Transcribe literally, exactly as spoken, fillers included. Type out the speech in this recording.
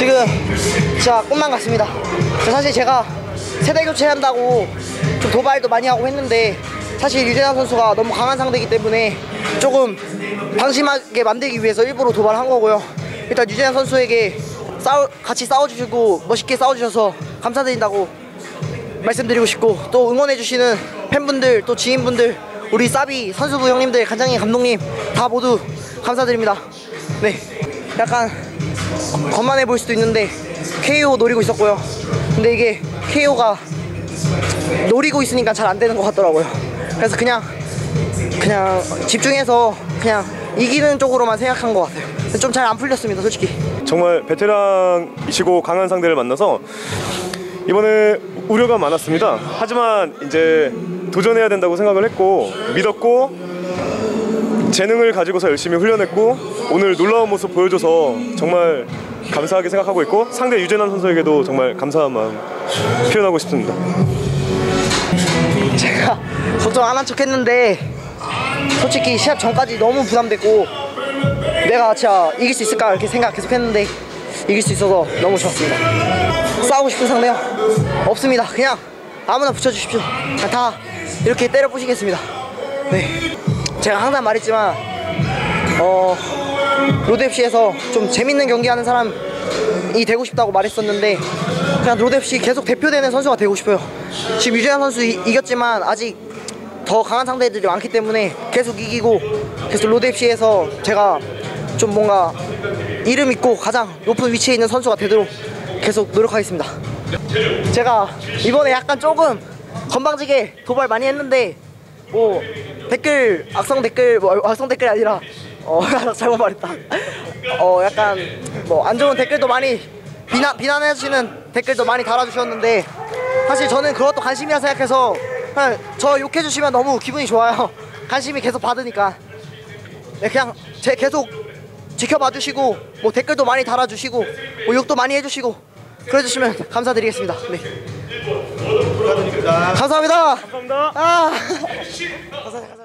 지금 진짜 꿈만 같습니다. 사실 제가 세대 교체한다고 좀 도발도 많이 하고 했는데 사실 유재남 선수가 너무 강한 상대이기 때문에 조금 방심하게 만들기 위해서 일부러 도발한 거고요. 일단 유재남 선수에게 싸우, 같이 싸워주시고 멋있게 싸워주셔서 감사드린다고 말씀드리고 싶고, 또 응원해주시는 팬분들, 또 지인분들, 우리 사비 선수부 형님들, 간장이 감독님 다 모두 감사드립니다. 네, 약간 거만해 보일 수도 있는데 케이오 노리고 있었고요. 근데 이게 케이오가 노리고 있으니까 잘 안 되는 것 같더라고요. 그래서 그냥 그냥 집중해서 그냥 이기는 쪽으로만 생각한 것 같아요. 좀 잘 안 풀렸습니다, 솔직히. 정말 베테랑이시고 강한 상대를 만나서 이번에 우려가 많았습니다. 하지만 이제 도전해야 된다고 생각을 했고, 믿었고, 재능을 가지고서 열심히 훈련했고, 오늘 놀라운 모습 보여줘서 정말 감사하게 생각하고 있고, 상대 유재남 선수에게도 정말 감사한 마음 표현하고 싶습니다. 제가 걱정 안 한 척 했는데 솔직히 시합 전까지 너무 부담됐고, 내가 진짜 이길 수 있을까 이렇게 생각 계속 했는데 이길 수 있어서 너무 좋았습니다. 싸우고 싶은 상대요? 없습니다. 그냥 아무나 붙여주십시오. 다 이렇게 때려 부시겠습니다. 네, 제가 항상 말했지만 어, 로드에프씨에서 좀 재밌는 경기하는 사람이 되고 싶다고 말했었는데 그냥 로드에프씨 계속 대표되는 선수가 되고 싶어요. 지금 유재현 선수 이, 이겼지만 아직 더 강한 상대들이 많기 때문에 계속 이기고 계속 로드에프씨에서 제가 좀 뭔가 이름 있고 가장 높은 위치에 있는 선수가 되도록 계속 노력하겠습니다. 제가 이번에 약간 조금 건방지게 도발 많이 했는데 뭐 댓글 악성 댓글 뭐 악성 댓글이 아니라 어 잘못 말했다. 어 약간 뭐 안 좋은 댓글도 많이 비난 비난해주시는 댓글도 많이 달아주셨는데 사실 저는 그것도 관심이라 생각해서 그냥 저 욕해주시면 너무 기분이 좋아요. 관심이 계속 받으니까. 네, 그냥 제 계속 지켜봐주시고 뭐 댓글도 많이 달아주시고 뭐 욕도 많이 해주시고 그래주시면 감사드리겠습니다. 네. 감사드립니다. 감사합니다. 감사합니다. 아. 감사합니다.